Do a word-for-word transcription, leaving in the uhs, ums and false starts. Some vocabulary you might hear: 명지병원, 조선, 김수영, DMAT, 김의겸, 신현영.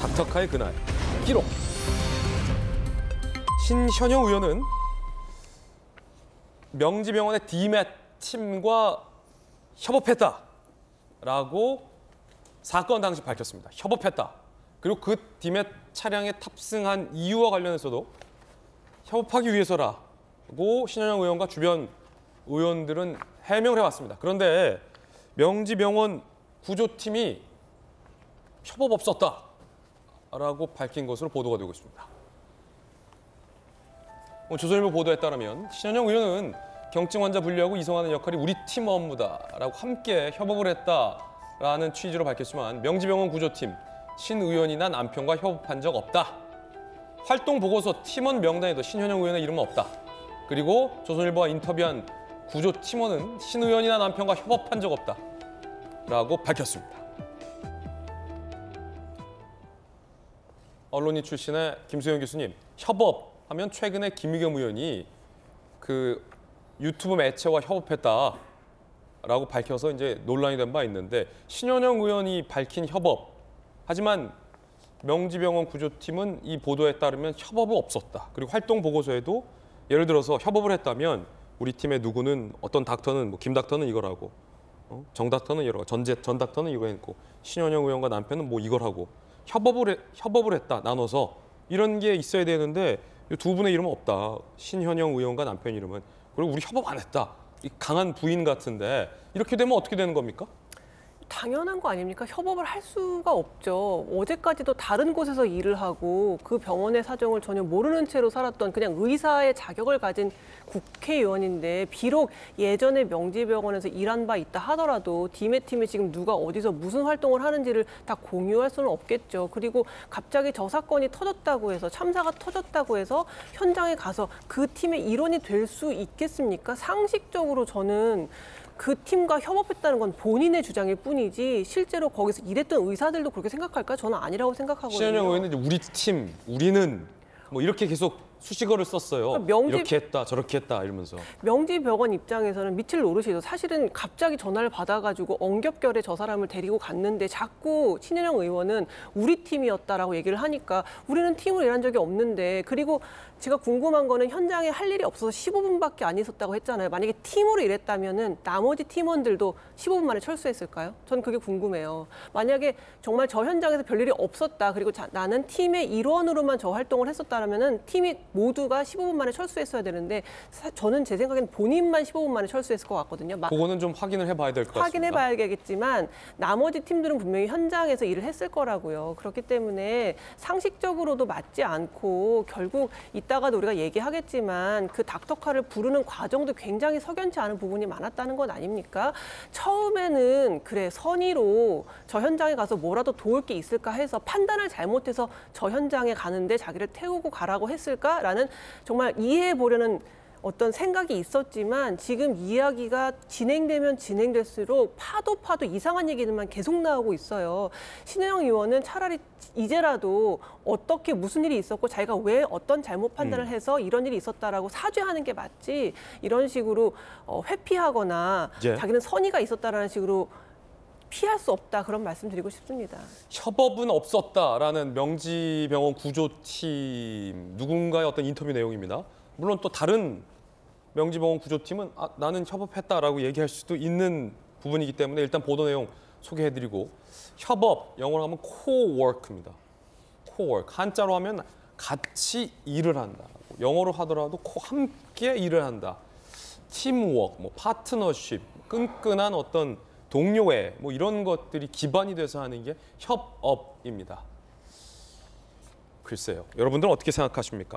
닥터카의 그날 기록. 신현영 의원은 명지병원의 디맷 팀과 협업했다라고 사건 당시 밝혔습니다. 협업했다. 그리고 그 디맷 차량에 탑승한 이유와 관련해서도 협업하기 위해서라고 신현영 의원과 주변 의원들은 해명을 해왔습니다. 그런데 명지병원 구조팀이 협업 없었다라고 밝힌 것으로 보도가 되고 있습니다. 조선일보 보도에 따르면 신현영 의원은 경증 환자 분류하고 이송하는 역할이 우리 팀 업무다라고 함께 협업을 했다라는 취지로 밝혔지만 명지병원 구조팀, 신 의원이나 남편과 협업한 적 없다. 활동 보고서 팀원 명단에도 신현영 의원의 이름은 없다. 그리고 조선일보와 인터뷰한 구조 팀원은 신 의원이나 남편과 협업한 적 없다라고 밝혔습니다. 언론인 출신의 김수영 교수님, 협업하면 최근에 김의겸 의원이 그 유튜브 매체와 협업했다라고 밝혀서 이제 논란이 된 바 있는데 신현영 의원이 밝힌 협업, 하지만 명지병원 구조팀은 이 보도에 따르면 협업은 없었다. 그리고 활동 보고서에도 예를 들어서 협업을 했다면 우리 팀의 누구는 어떤 닥터는 뭐 김 닥터는 이걸 하고 어? 정 닥터는 이걸 하고 전재 전 닥터는 이걸 했고 신현영 의원과 남편은 뭐 이걸 하고 협업을 해, 협업을 했다 나눠서 이런 게 있어야 되는데 두 분의 이름은 없다. 신현영 의원과 남편 이름은. 그리고 우리 협업 안 했다. 이 강한 부인 같은데 이렇게 되면 어떻게 되는 겁니까? 당연한 거 아닙니까? 협업을 할 수가 없죠. 어제까지도 다른 곳에서 일을 하고 그 병원의 사정을 전혀 모르는 채로 살았던 그냥 의사의 자격을 가진 국회의원인데 비록 예전에 명지병원에서 일한 바 있다 하더라도 디맷팀이 지금 누가 어디서 무슨 활동을 하는지를 다 공유할 수는 없겠죠. 그리고 갑자기 저 사건이 터졌다고 해서 참사가 터졌다고 해서 현장에 가서 그 팀의 일원이 될 수 있겠습니까? 상식적으로 저는 그 팀과 협업했다는 건 본인의 주장일 뿐이지 실제로 거기서 일했던 의사들도 그렇게 생각할까? 저는 아니라고 생각하거든요. 신현영 의원은 이제 우리 팀, 우리는 뭐 이렇게 계속 수식어를 썼어요. 그러니까 명지, 이렇게 했다, 저렇게 했다 이러면서. 명지병원 입장에서는 밑을 노릇이죠. 사실은 갑자기 전화를 받아가지고 엉겹결에 저 사람을 데리고 갔는데 자꾸 신현영 의원은 우리 팀이었다라고 얘기를 하니까 우리는 팀으로 일한 적이 없는데 그리고 제가 궁금한 거는 현장에 할 일이 없어서 십오 분밖에 안 있었다고 했잖아요. 만약에 팀으로 일했다면은 나머지 팀원들도 십오 분 만에 철수했을까요? 전 그게 궁금해요. 만약에 정말 저 현장에서 별일이 없었다. 그리고 자, 나는 팀의 일원으로만 저 활동을 했었다라면은 팀이 모두가 십오 분 만에 철수했어야 되는데 저는 제 생각에는 본인만 십오 분 만에 철수했을 것 같거든요. 그거는 좀 확인을 해봐야 될 것 같습니다. 확인해봐야겠지만 나머지 팀들은 분명히 현장에서 일을 했을 거라고요. 그렇기 때문에 상식적으로도 맞지 않고 결국 이따가도 우리가 얘기하겠지만 그 닥터카를 부르는 과정도 굉장히 석연치 않은 부분이 많았다는 건 아닙니까? 처음에는 그래 선의로 저 현장에 가서 뭐라도 도울 게 있을까 해서 판단을 잘못해서 저 현장에 가는데 자기를 태우고 가라고 했을까? 라는 정말 이해해보려는 어떤 생각이 있었지만 지금 이야기가 진행되면 진행될수록 파도 파도 이상한 얘기들만 계속 나오고 있어요. 신현영 의원은 차라리 이제라도 어떻게 무슨 일이 있었고 자기가 왜 어떤 잘못 판단을 해서 이런 일이 있었다라고 사죄하는 게 맞지 이런 식으로 회피하거나 예. 자기는 선의가 있었다라는 식으로 피할 수 없다 그런 말씀드리고 싶습니다. 협업은 없었다라는 명지병원 구조팀 누군가의 어떤 인터뷰 내용입니다. 물론 또 다른 명지병원 구조팀은 아, 나는 협업했다라고 얘기할 수도 있는 부분이기 때문에 일단 보도 내용 소개해드리고 협업 영어로 하면 코워크입니다. 코워크 한자로 하면 같이 일을 한다. 영어로 하더라도 코 함께 일을 한다. 팀워크, 뭐 파트너십, 끈끈한 어떤 동료회, 뭐 이런 것들이 기반이 돼서 하는 게 협업입니다. 글쎄요. 여러분들은 어떻게 생각하십니까?